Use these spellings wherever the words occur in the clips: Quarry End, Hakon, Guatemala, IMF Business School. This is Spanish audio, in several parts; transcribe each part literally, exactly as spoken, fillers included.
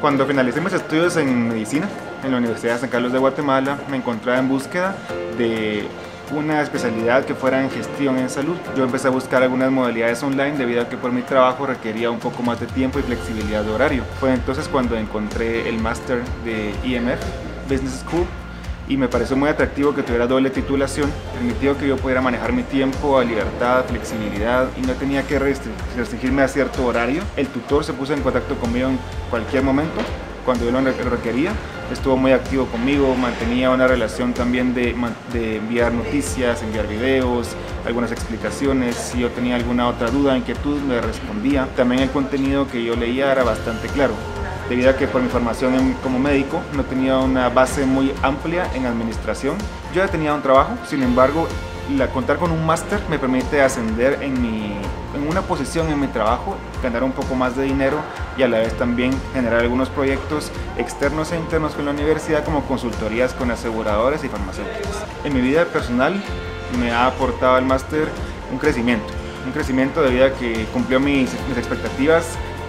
Cuando finalicé mis estudios en medicina en la Universidad de San Carlos de Guatemala, me encontraba en búsqueda de una especialidad que fuera en gestión en salud. Yo empecé a buscar algunas modalidades online debido a que por mi trabajo requería un poco más de tiempo y flexibilidad de horario. Fue entonces cuando encontré el máster de I M F Business School y me pareció muy atractivo que tuviera doble titulación. Permitió que yo pudiera manejar mi tiempo a libertad, flexibilidad y no tenía que restringirme a cierto horario. El tutor se puso en contacto conmigo en cualquier momento cuando yo lo requería. Estuvo muy activo conmigo, mantenía una relación también de, de enviar noticias, enviar videos, algunas explicaciones. Si yo tenía alguna otra duda, inquietud, me respondía. También el contenido que yo leía era bastante claro, debido a que por mi formación como médico no tenía una base muy amplia en administración. Yo ya tenía un trabajo, sin embargo, la, contar con un máster me permite ascender en, mi, en una posición en mi trabajo, ganar un poco más de dinero y a la vez también generar algunos proyectos externos e internos con la universidad, como consultorías con aseguradores y farmacéuticas. En mi vida personal me ha aportado el máster un crecimiento, un crecimiento debido a que cumplió mis, mis expectativas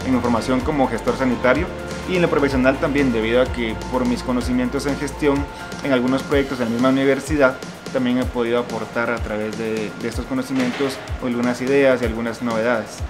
en mi formación como gestor sanitario y en lo profesional también, debido a que por mis conocimientos en gestión en algunos proyectos de la misma universidad también he podido aportar a través de, de estos conocimientos algunas ideas y algunas novedades.